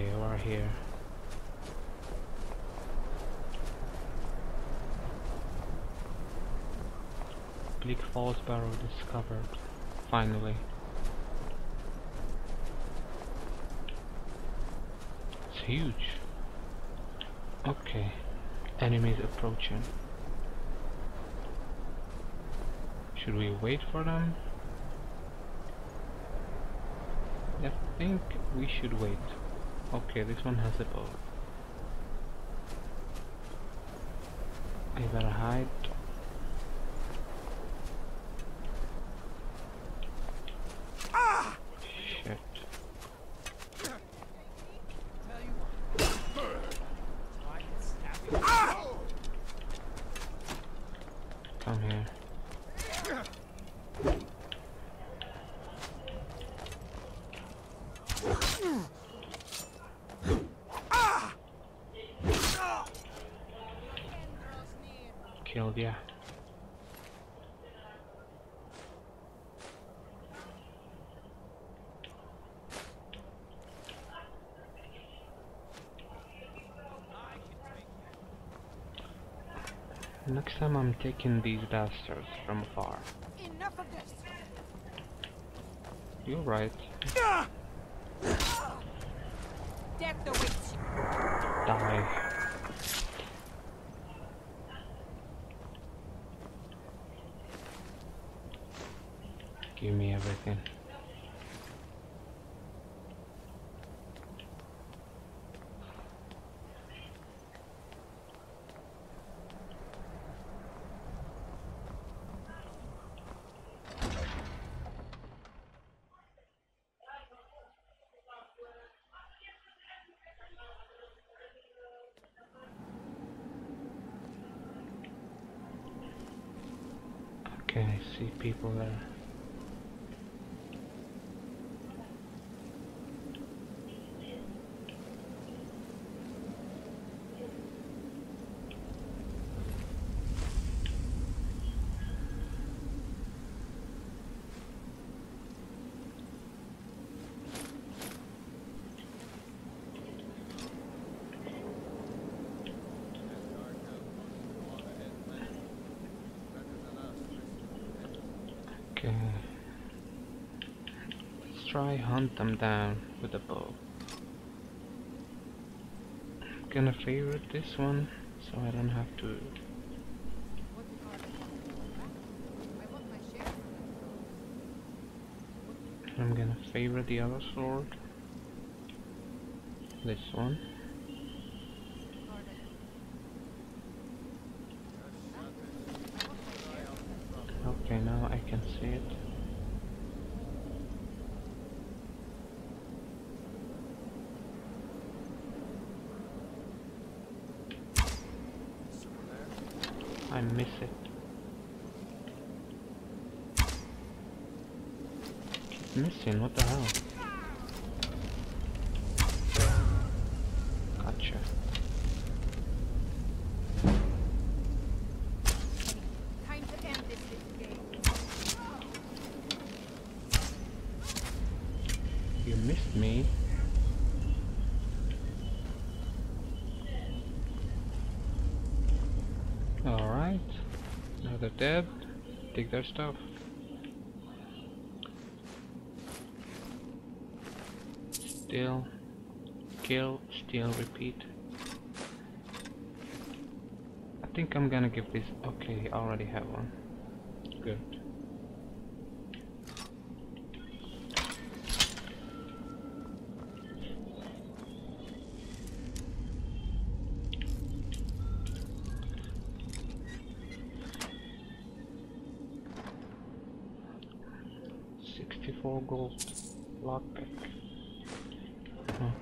Okay, we're here. Bleak Falls Barrow discovered. Finally. It's huge. Okay. Enemies approaching. Should we wait for them? I think we should wait. Okay, this one has a bow. I better hide. Ah! Shit. Ah! Come here. Killed, yeah. Next time I'm taking these bastards from afar. Enough of this. You're right. Deck the witch. Die. Give me everything. Okay, I see people there. Okay, let's try hunt them down with a bow. I'm gonna favorite this one so I don't have to. I'm gonna favorite the other sword. This one. Okay, now I can see it. I miss it. Keep missing, what the hell? Gotcha. Missed me. Alright. Now they're dead. Take their stuff. Steal. Kill. Steal. Repeat. I think I'm gonna give this... Okay, I already have one. Good. Gold lockpick.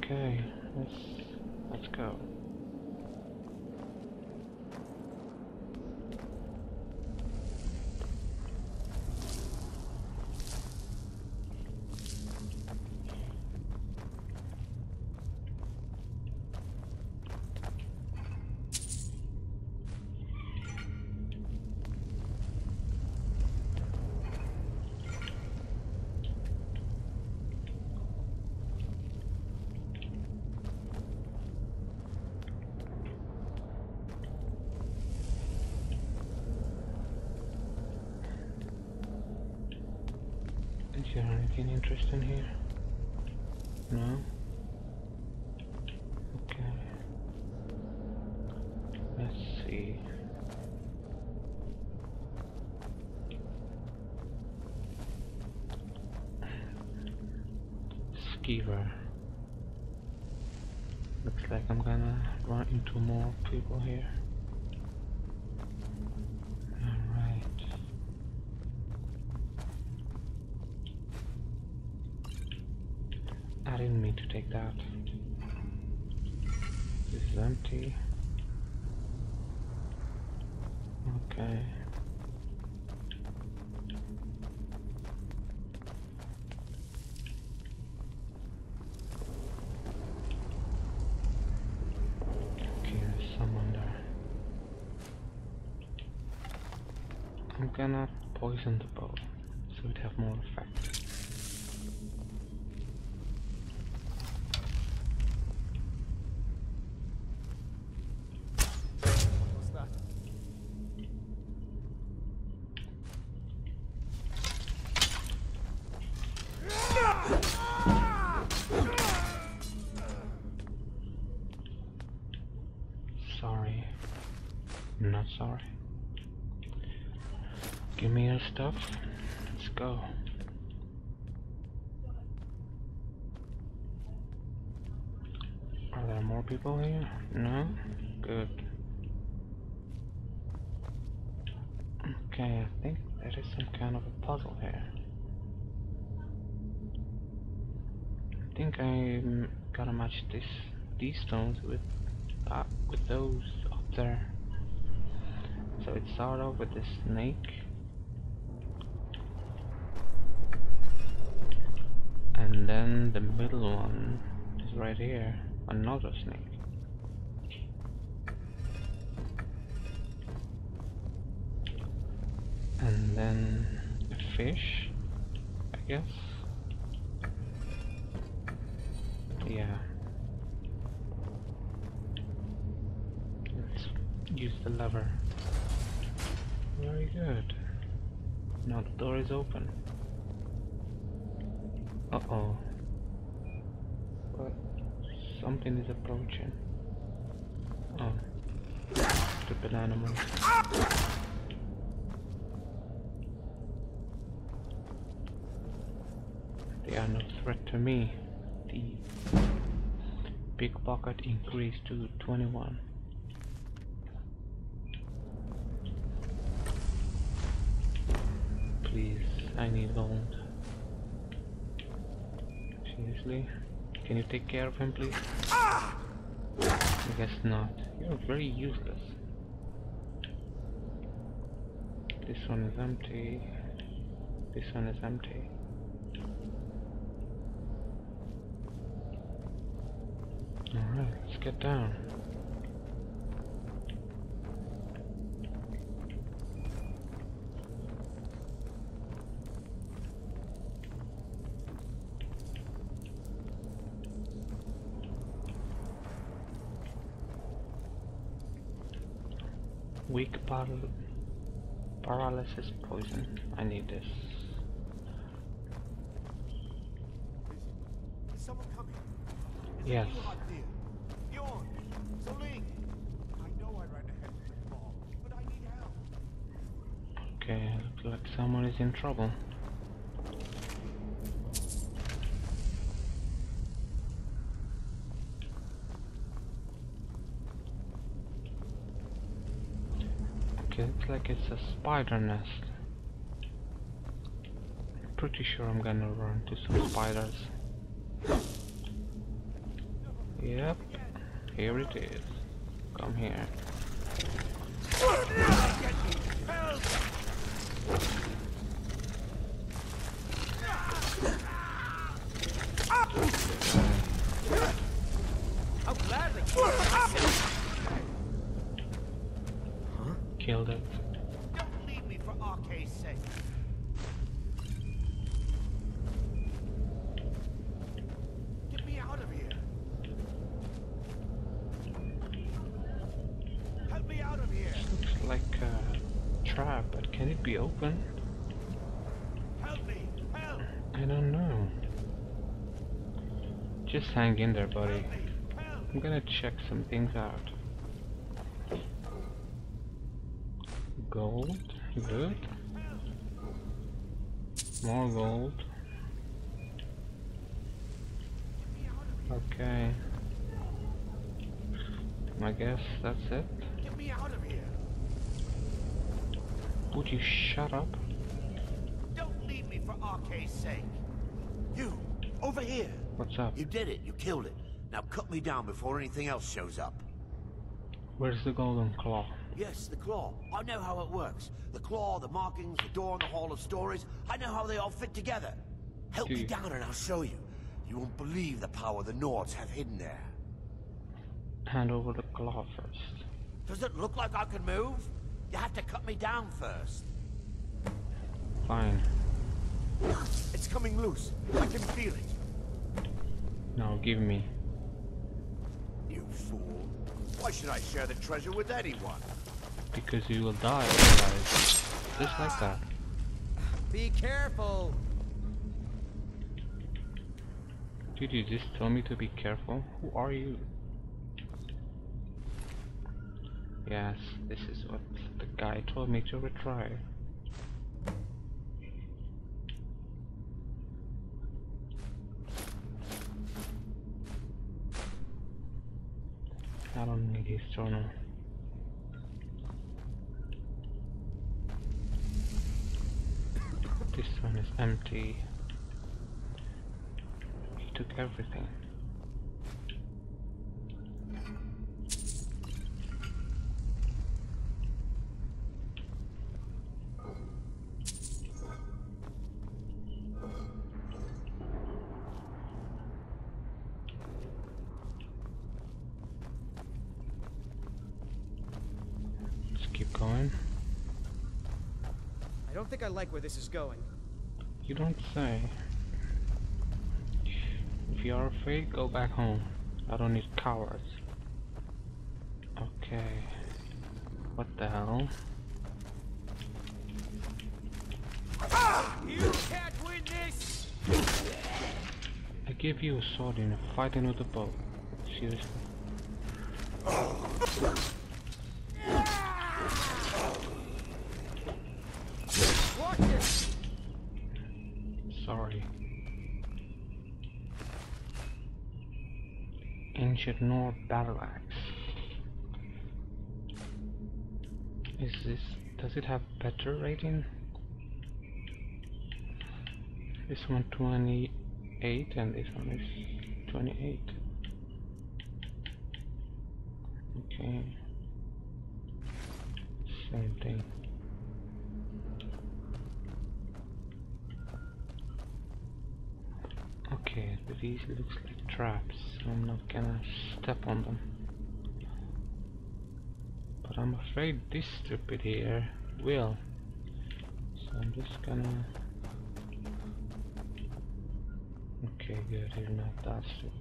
Okay, let's go. there anything interesting here? No? Okay. Let's see. Skeever. Looks like I'm gonna run into more people here. I didn't mean to take that. This is empty. Okay. Okay, there's someone there. I'm gonna poison the bow so it have more effect. Sorry, not sorry. Give me your stuff. Let's go. Are there more people here? No? Good. Okay, I think there is some kind of a puzzle here. I think I'm gonna match these stones with those up there. So it started off with the snake, and then the middle one is right here, another snake. And then a fish, I guess. Yeah. Let's use the lever. Very good. Now the door is open. Uh-oh. Well, something is approaching. Oh. Stupid animal. They are no threat to me. Pickpocket increased to 21. Please, I need gold. Seriously? Can you take care of him, please? I guess not. You're very useless. This one is empty. This one is empty. Alright, let's get down. Weak paralysis poison. I need this. Is someone coming? Yes. Bjorn, Soline. I know I ran ahead of the ball, but I need help. Okay, looks like someone is in trouble. Okay, looks like it's a spider nest. I'm pretty sure I'm gonna run into some spiders. Yep, here it is. Come here. Huh? Killed it. Don't leave me for Arkay's sake. Get me out of here. Looks like a trap, but can it be opened? Help me! Help! I don't know. Just hang in there, buddy. I'm gonna check some things out. Gold, good. More gold. Okay. I guess that's it. Get me out of here. Would you shut up? Don't leave me for Arkay's sake. You, over here. What's up? You did it. You killed it. Now cut me down before anything else shows up. Where's the golden claw? Yes, the claw. I know how it works. The claw, the markings, the door in the Hall of Stories. I know how they all fit together. Help me down and I'll show you. You won't believe the power the Nords have hidden there. Hand over the claw first. Does it look like I can move? You have to cut me down first. Fine. It's coming loose. I can feel it. Now give me. You fool. Why should I share the treasure with anyone? Because you will die otherwise. Just like that. Be careful. Did you just tell me to be careful? Who are you? Yes, this is what the guy told me to retry. I don't need his journal. This one is empty. He took everything. I don't think I like where this is going. You don't say. If you are afraid, go back home. I don't need cowards. Okay. What the hell? Ah! You can't win this! I give you a sword in a fight with a bow. Seriously. Oh. Sorry. Ancient Nord battle axe. Is this... does it have better rating? This one 28 and this one is 28. Okay. Same thing. Okay, these looks like traps. I'm not gonna step on them. But I'm afraid this stupid here will. So I'm just gonna... okay, good, you're not that stupid.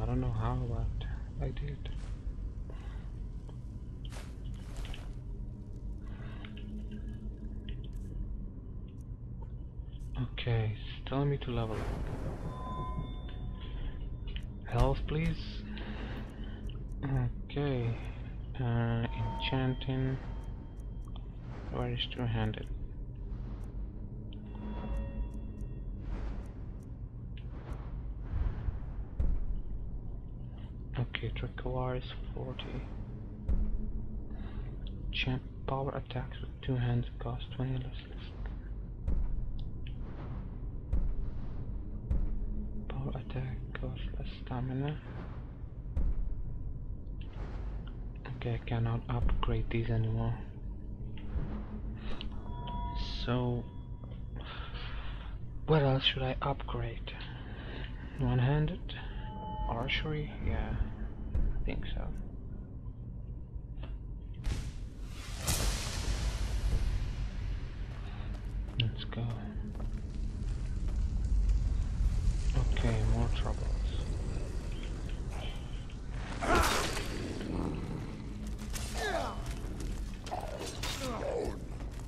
I don't know how, but I did. Okay, it's telling me to level up. Health, please. Okay, enchanting. Where is two-handed? Okay, Dracoar is 40. Champ power attacks with two hands cost 20 less. Power attack costs less stamina. Okay, I cannot upgrade these anymore. So, what else should I upgrade? One-handed? Archery? Yeah. think so. Let's go. Okay, more troubles.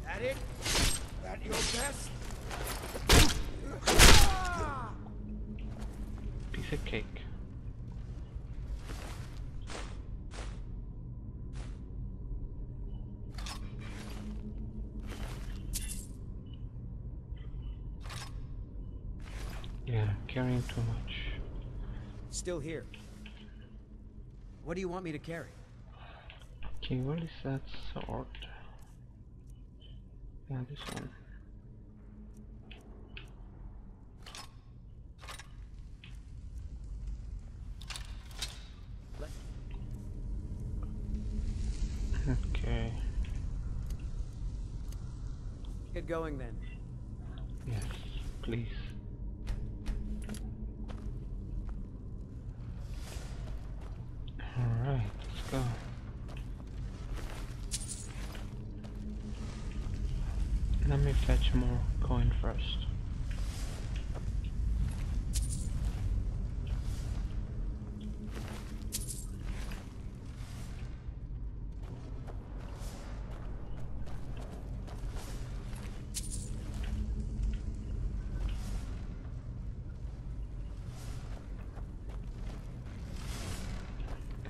That it? That your best? Piece of cake. Carrying too much. Still here. What do you want me to carry? Okay, what is that sword? Yeah, this one. Okay. Get going then. Yes, please. Fetch more coin first.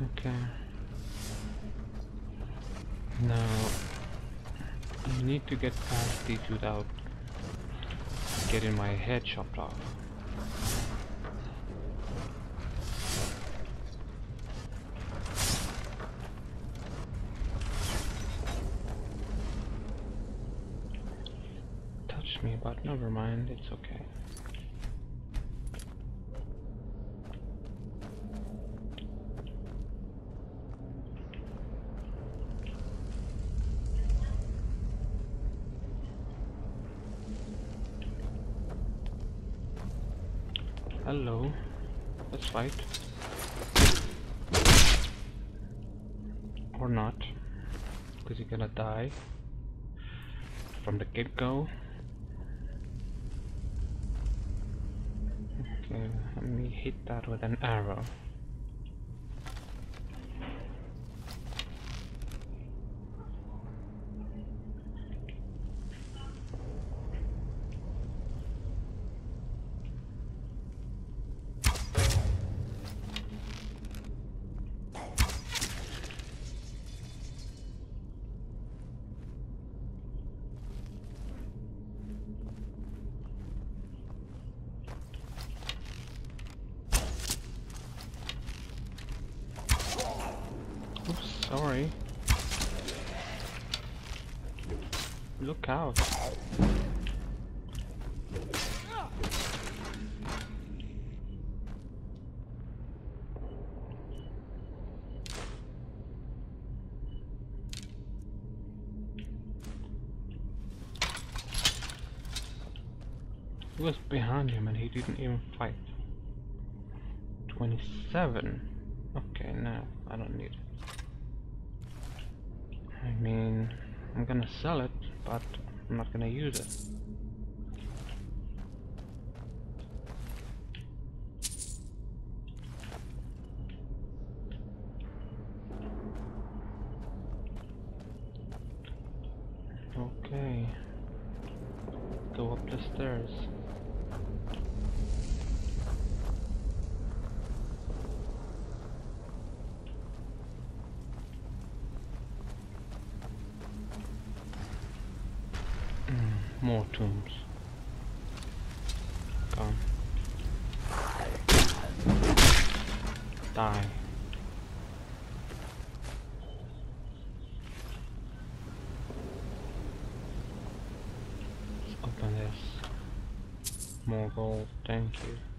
Okay. Now I need to get past these without getting my head chopped off. Touched me, but never mind, it's okay. Hello, let's fight. Or not, because you're gonna die from the get-go. Okay, let me hit that with an arrow. Sorry. Look out. He was behind him and he didn't even fight. 27. Okay, no, I don't need it. I mean, I'm gonna sell it, but I'm not gonna use it. Okay. Go up the stairs. More tombs. Come. Die. Let's open this. More gold, thank you.